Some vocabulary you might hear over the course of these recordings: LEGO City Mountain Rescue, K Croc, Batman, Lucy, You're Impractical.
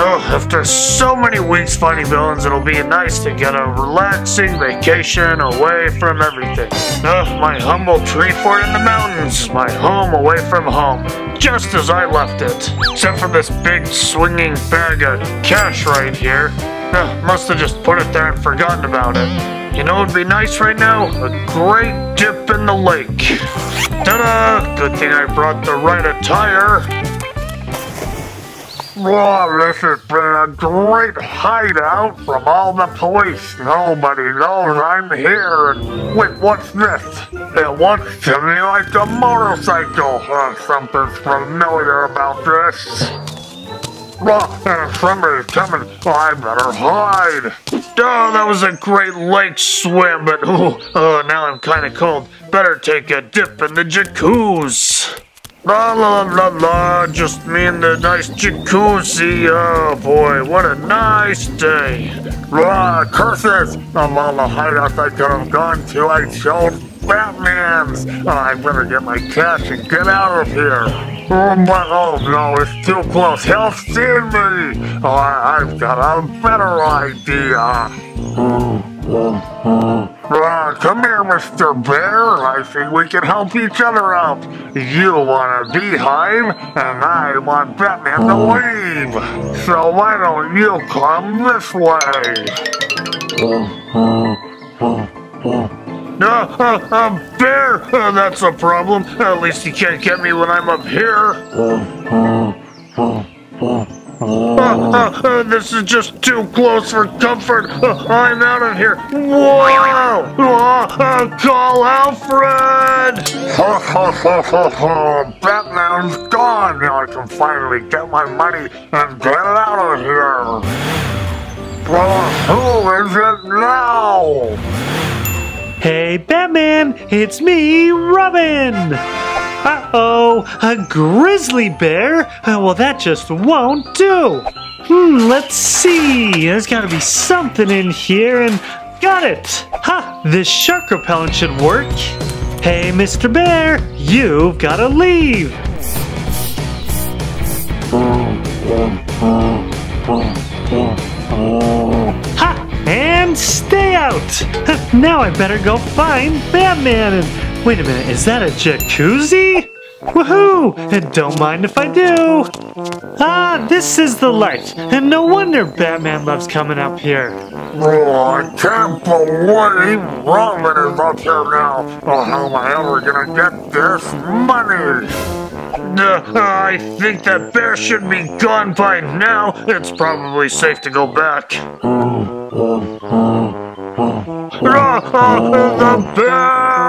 After so many weeks fighting villains, it'll be nice to get a relaxing vacation away from everything. My humble tree fort in the mountains, my home away from home, just as I left it. Except for this big swinging bag of cash right here. Must have just put it there and forgotten about it. You know what would be nice right now? A great dip in the lake. Ta-da! Good thing I brought the right attire. Whoa, this has been a great hideout from all the police. Nobody knows I'm here. Wait, what's this? It looks to me like a motorcycle. Something's familiar about this. Somebody's coming. I better hide. Oh, that was a great lake swim, but now I'm kind of cold. Better take a dip in the jacuzzi. La la la la, just me and the nice jacuzzi. Oh boy, what a nice day. Curses! Of all the hideouts I could have gone to, I chose Batman's. I better get my cash and get out of here. Oh no, it's too close. He'll see me. I've got a better idea. Come here, Mr. Bear. I think we can help each other out. You want a beehive, and I want Batman to leave. So why don't you come this way? Bear! That's a problem. At least he can't get me when I'm up here. This is just too close for comfort. I'm out of here. Whoa! Call Alfred! Batman's gone. Now I can finally get my money and get out of here. Who is it now? Hey, Batman! It's me, Robin! Uh-oh, a grizzly bear? Well, that just won't do. Let's see. There's got to be something in here, and got it. This shark repellent should work. Hey, Mr. Bear, you've got to leave. And stay out. Now I better go find Batman and... Wait a minute, is that a jacuzzi? Woohoo! And don't mind if I do! This is the life, and no wonder Batman loves coming up here. I can't believe Robin is up here now. How am I ever gonna get this money? I think that bear should be gone by now. It's probably safe to go back. The bear!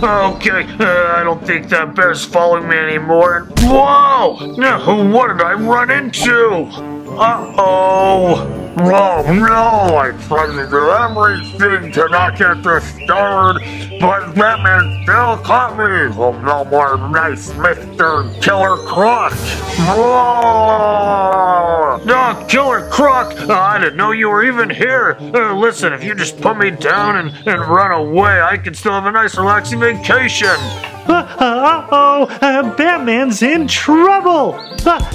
Okay, I don't think that bear's following me anymore. Whoa! What did I run into? Uh-oh! Oh no! I tried to do everything to not get disturbed, but Batman still caught me! Oh, no more nice Mr. Killer Croc! Whoa! Oh, Killer Croc! I didn't know you were even here! Listen, if you just put me down and run away, I can still have a nice relaxing vacation! Batman's in trouble!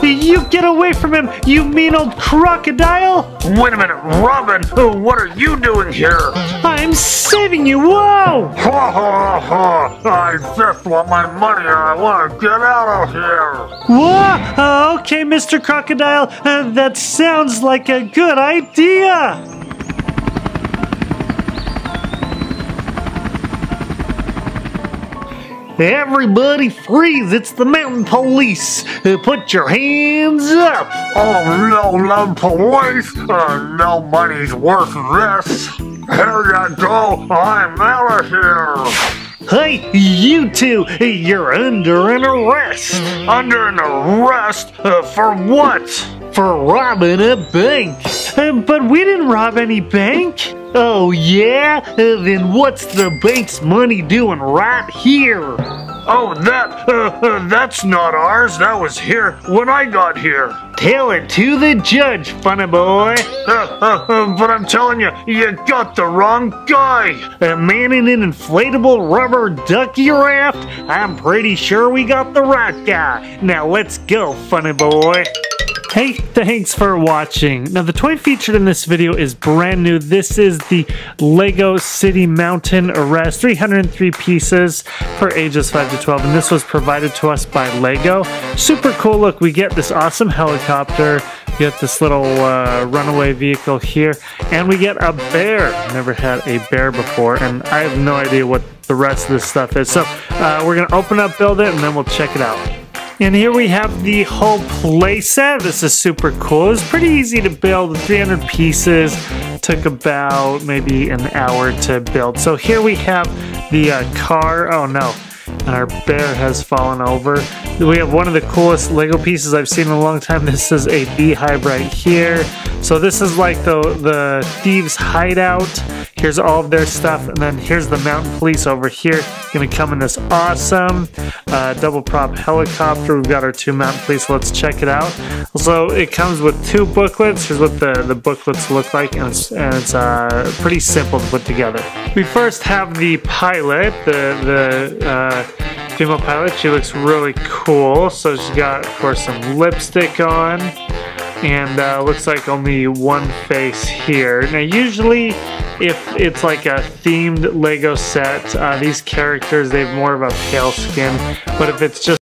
You get away from him, you mean old crocodile! Wait a minute, Robin! What are you doing here? I'm saving you! Whoa! I just want my money and I want to get out of here! Whoa! Okay, Mr. Crocodile, that sounds like a good idea! Everybody freeze, it's the mountain police. Put your hands up. Oh no, no police. No money's worth this. Here you go, I'm out of here. Hey, you two, you're under an arrest. Under an arrest? For what? For robbing a bank. But we didn't rob any bank. Oh yeah? Then what's the bank's money doing right here? Oh, that's not ours. That was here when I got here. Tell it to the judge, funny boy. But I'm telling you, you got the wrong guy. A man in an inflatable rubber ducky raft? I'm pretty sure we got the right guy. Now let's go, funny boy. Hey, thanks for watching. Now, the toy featured in this video is brand new. This is the LEGO City Mountain Rescue, 303 pieces for ages 5 to 12, and this was provided to us by LEGO. Super cool look. We get this awesome helicopter, we get this little runaway vehicle here, and we get a bear. Never had a bear before, and I have no idea what the rest of this stuff is. So we're going to open up, build it, and then we'll check it out. And here we have the whole playset. This is super cool. It was pretty easy to build. 300 pieces. Took about maybe an hour to build. So here we have the car. Oh no. And our bear has fallen over. We have one of the coolest LEGO pieces I've seen in a long time. This is a beehive right here. So this is like the thieves' hideout. Here's all of their stuff, and then here's the mountain police over here. Gonna come in this awesome double prop helicopter. We've got our two mountain police. Let's check it out. Also, it comes with two booklets. Here's what the booklets look like, and it's pretty simple to put together. We first have the pilot, the female pilot. She looks really cool. So she's got, of course, some lipstick on, and looks like only one face here. Now, usually, if it's like a themed LEGO set, these characters, they have more of a pale skin, but if it's just